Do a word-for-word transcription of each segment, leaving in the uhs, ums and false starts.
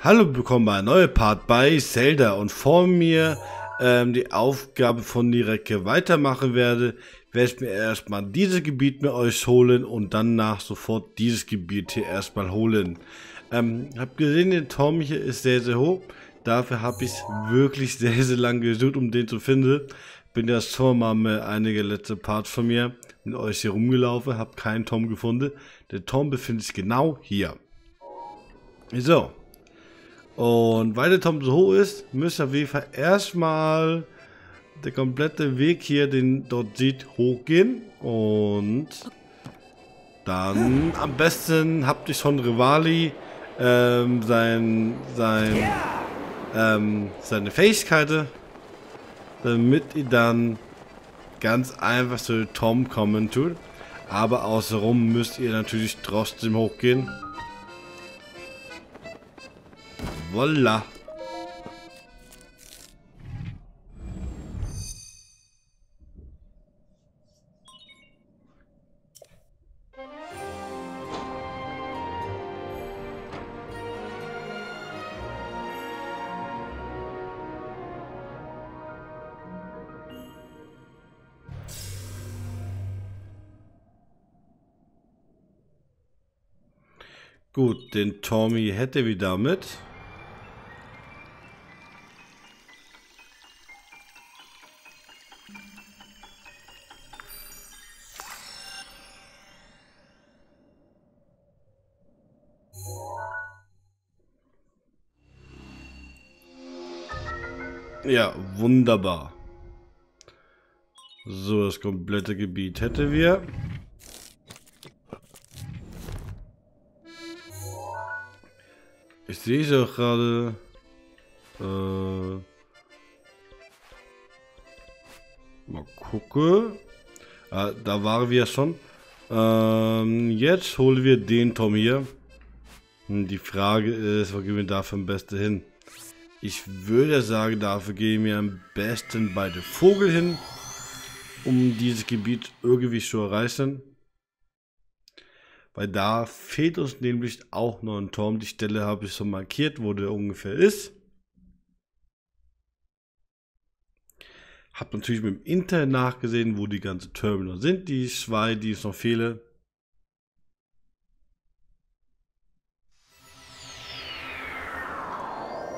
Hallo, willkommen bei einem neuen Part bei Zelda und vor mir ähm, die Aufgabe von Nireke weitermachen werde, werde ich mir erstmal dieses Gebiet mit euch holen und danach sofort dieses Gebiet hier erstmal holen. Ähm, hab gesehen, der Turm hier ist sehr, sehr hoch. Dafür habe ich wirklich sehr, sehr lange gesucht, um den zu finden. Bin ja schon mal mit einige letzte Parts von mir mit euch hier rumgelaufen, habe keinen Turm gefunden. Der Turm befindet sich genau hier. So. Und weil der Turm so hoch ist, müsst ihr auf jeden Fall erstmal der komplette Weg hier, den dort sieht, hochgehen. Und dann am besten habt ihr schon Revali ähm, sein, sein, ähm, seine Fähigkeiten, damit ihr dann ganz einfach zu Turm kommen tut. Aber außenrum müsst ihr natürlich trotzdem hochgehen. Voila. Gut, den Tommy hätte wir damit. Ja, wunderbar. So, das komplette Gebiet hätten wir. Ich sehe es auch gerade. Äh, mal gucken. Ah, da waren wir schon. Ähm, jetzt holen wir den Tom hier. Die Frage ist, wo gehen wir dafür am besten hin? Ich würde sagen, dafür gehen wir am besten bei dem Vogel hin, um dieses Gebiet irgendwie zu erreichen. Weil da fehlt uns nämlich auch noch ein Turm. Die Stelle habe ich schon markiert, wo der ungefähr ist. Habe natürlich mit dem Internet nachgesehen, wo die ganzen Türme noch sind. Die zwei, die es noch fehlen.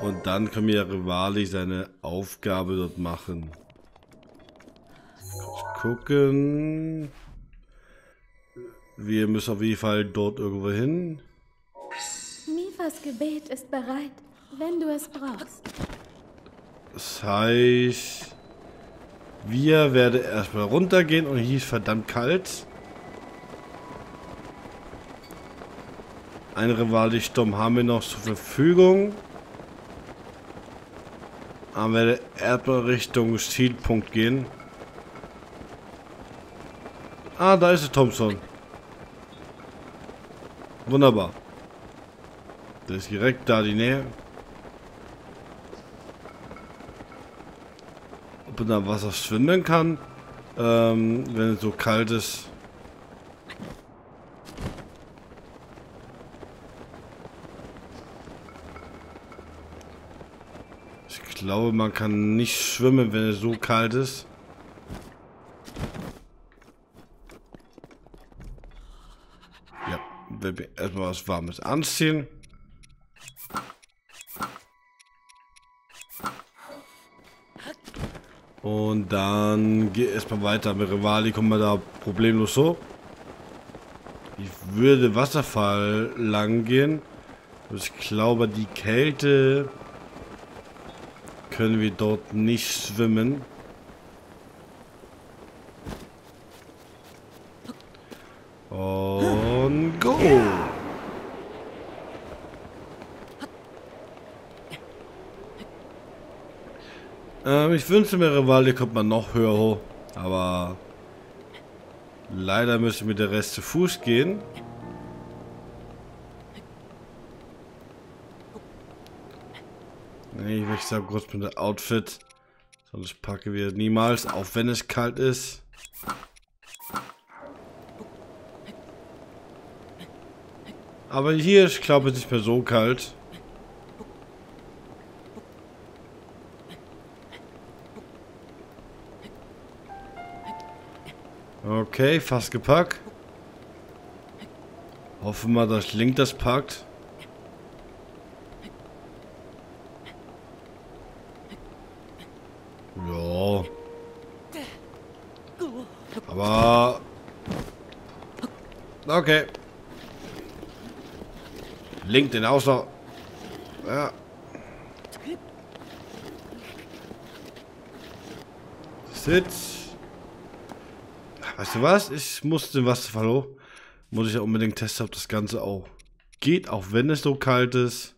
Und dann kann mir Revali seine Aufgabe dort machen. Kurz gucken. Wir müssen auf jeden Fall dort irgendwo hin. Miphas Gebet ist bereit, wenn du es brauchst. Das heißt, wir werden erstmal runtergehen und hier ist verdammt kalt. Ein Revali-Sturm haben wir noch zur Verfügung. Aber wir werden erstmal Richtung Zielpunkt gehen. Ah, da ist der Thompson. Wunderbar. Der ist direkt da, die Nähe. Ob man da Wasser schwimmen kann, ähm, wenn es so kalt ist. Ich glaube, man kann nicht schwimmen, wenn es so kalt ist. Ja, wenn wir erstmal was Warmes anziehen. Und dann geht erstmal weiter. Mit Revali kommen wir da problemlos so. Ich würde Wasserfall lang gehen. Ich glaube, die Kälte können wir dort nicht schwimmen. Und go! Ähm, ich wünschte mir, Revali kommt man noch höher hoch. Aber leider müssen wir der Rest zu Fuß gehen. Ich wechsle kurz mit dem Outfit, sonst packen wir niemals, auch wenn es kalt ist. Aber hier ist, glaube ich, nicht mehr so kalt. Okay, fast gepackt. Hoffen wir, dass Link das packt. Ja. Aber... Okay. Link den Auslauf. Ja. Sitz. Weißt du was? Ich muss den Wasserfall. Muss ich ja unbedingt testen, ob das Ganze auch geht, auch wenn es so kalt ist.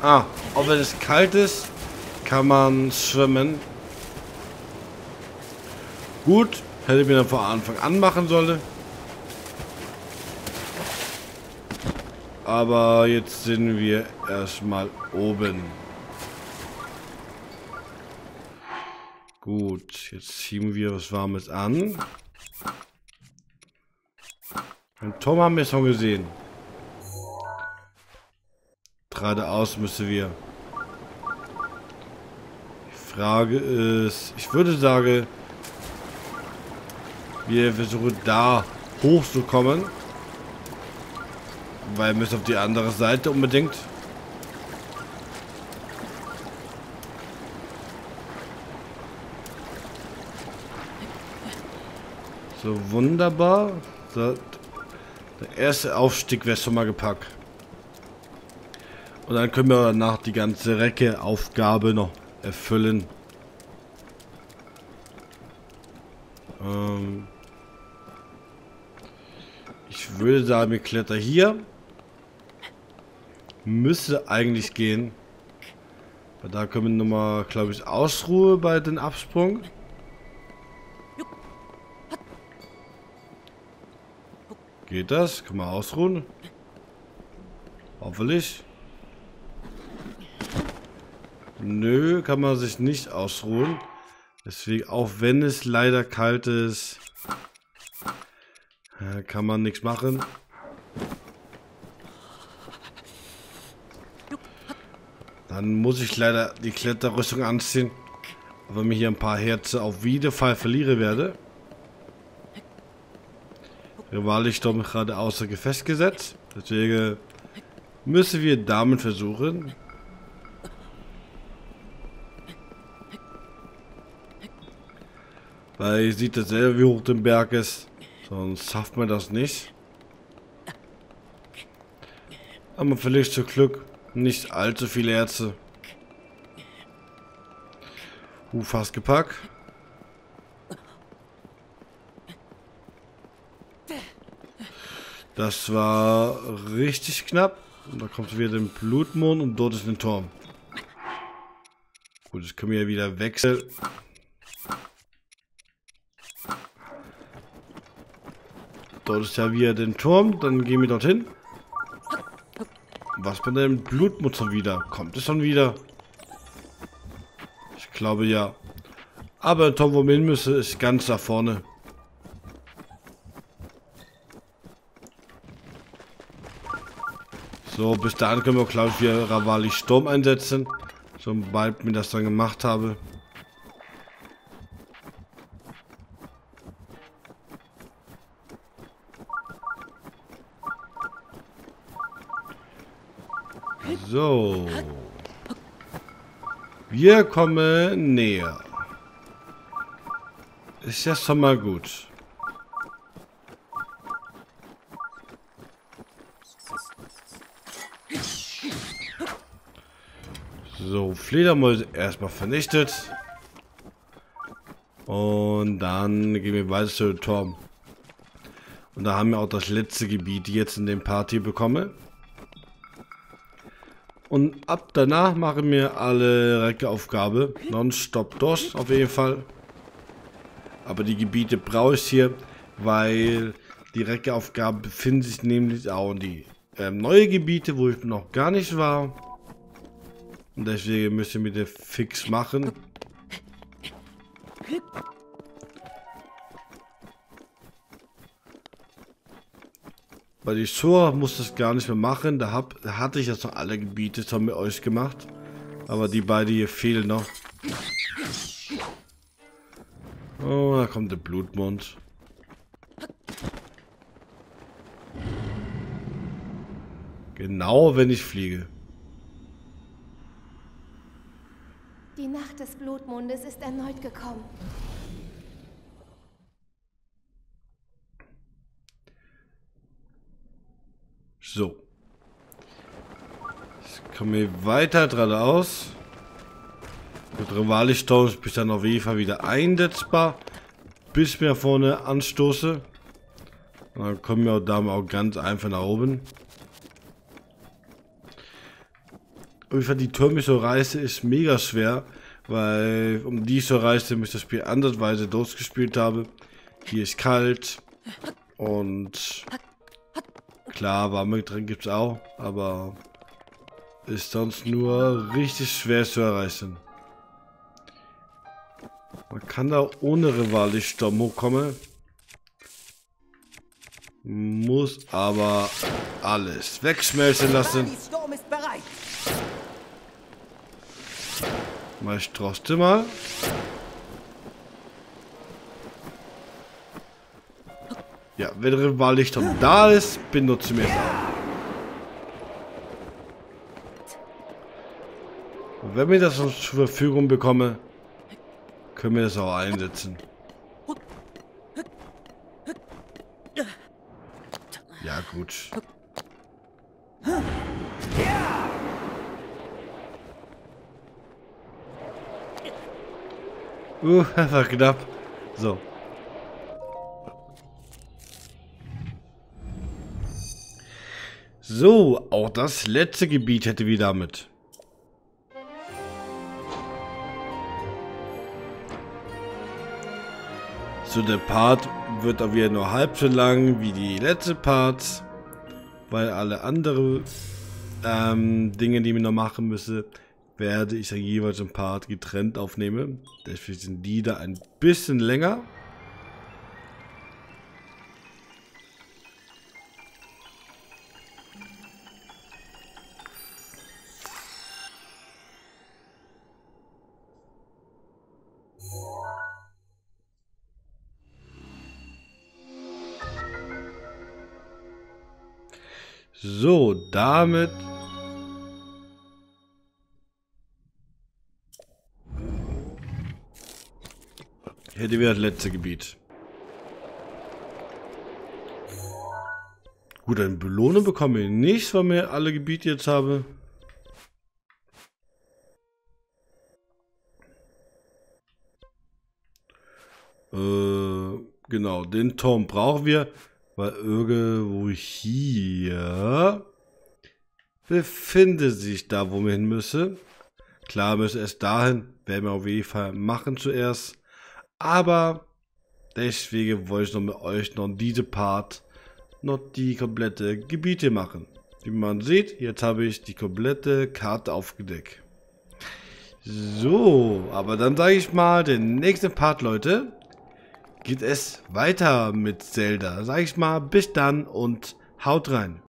Ah, auch wenn es kalt ist, kann man schwimmen. Gut, hätte ich mir dann vor Anfang an machen sollen. Aber jetzt sind wir erstmal oben. Gut, jetzt ziehen wir was Warmes an. Und Tom haben wir schon gesehen. Geradeaus müssen wir. Die Frage ist, ich würde sagen, wir versuchen da hochzukommen. Weil wir müssen auf die andere Seite unbedingt. So, wunderbar. Der erste Aufstieg wäre schon mal gepackt. Und dann können wir danach die ganze Recke-Aufgabe noch erfüllen. Ähm ich würde sagen, wir klettern hier. Müsste eigentlich gehen. Aber da können wir nochmal, glaube ich, Ausruhe bei den Absprung. Geht das? Kann man ausruhen? Hoffentlich. Nö, kann man sich nicht ausruhen. Deswegen, auch wenn es leider kalt ist, kann man nichts machen. Dann muss ich leider die Kletterrüstung anziehen, weil mir hier ein paar Herzen auf jeden Fall verlieren werde. Revali ist doch gerade außer Gefecht gesetzt. Deswegen müssen wir damit versuchen. Weil ihr seht das selber, wie hoch der Berg ist. Sonst schafft man das nicht. Aber vielleicht zum Glück nicht allzu viele Ärzte. Uh, fast gepackt. Das war richtig knapp. Und da kommt wieder den Blutmond und dort ist ein Turm. Gut, das können wir ja wieder wechseln. Dort ist ja wieder den Turm, dann gehen wir dorthin. Was bei dem Blutmutter wieder? Kommt es schon wieder? Ich glaube ja. Aber der Turm, wo wir hin müssen, ist ganz da vorne. So, bis dahin können wir, glaube ich, wieder Revali Sturm einsetzen. Sobald wir das dann gemacht haben. So. Wir kommen näher. Ist ja schon mal gut. So, Fledermäuse erstmal vernichtet. Und dann gehen wir weiter zu dem Turm. Und da haben wir auch das letzte Gebiet jetzt in dem Party bekommen. Und ab danach machen wir alle Recke-Aufgabe. Non-stop durch, auf jeden Fall. Aber die Gebiete brauche ich hier, weil die Recke-Aufgabe befinden sich nämlich auch in die äh, neuen Gebiete, wo ich noch gar nicht war. Und deswegen müssen wir den Fix machen. Bei die Show musste ich das gar nicht mehr machen. Da, hab, da hatte ich jetzt noch alle Gebiete, das haben wir euch gemacht. Aber die beiden hier fehlen noch. Oh, da kommt der Blutmond. Genau, wenn ich fliege. Die Nacht des Blutmondes ist erneut gekommen. So. Ich komme hier weiter geradeaus. Mit Revali-Stone bin ich dann auf jeden Fall wieder einsetzbar. Bis wir vorne anstoße. Und dann kommen wir auch da auch ganz einfach nach oben. Auf jeden Fall die Türme zu reißen ist mega schwer. Weil um die zu reißen, ich das Spiel andersweise durchgespielt habe. Hier ist kalt. Und... Klar, warme Getränke gibt es auch, aber ist sonst nur richtig schwer zu erreichen. Man kann da ohne Revali-Stamm hochkommen. Muss aber alles wegschmelzen lassen. Mal stroste mal. Ja, wenn Revali-Stamm da ist, benutze ich mir das. Und wenn wir das zur Verfügung bekommen, können wir das auch einsetzen. Ja, gut. Uh, das war knapp. So. So, auch das letzte Gebiet hätte wir damit. So, der Part wird auch wieder nur halb so lang wie die letzte Parts, weil alle anderen ähm, Dinge, die wir noch machen müssen, werde ich dann jeweils im Part getrennt aufnehmen. Deswegen sind die da ein bisschen länger. So, damit hätte wir das letzte Gebiet. Gut, eine Belohnung bekommen wir nicht, weil wir alle Gebiete jetzt haben. Äh, genau, den Turm brauchen wir. Weil irgendwo hier befindet sich da, wo wir hin müssen. Klar, müssen erst dahin, werden wir auf jeden Fall machen zuerst. Aber deswegen wollte ich noch mit euch noch diese Part, noch die komplette Gebiete machen. Wie man sieht, jetzt habe ich die komplette Karte aufgedeckt. So, aber dann sage ich mal, den nächsten Part, Leute, geht es weiter mit Zelda. Sag ich mal, bis dann und haut rein.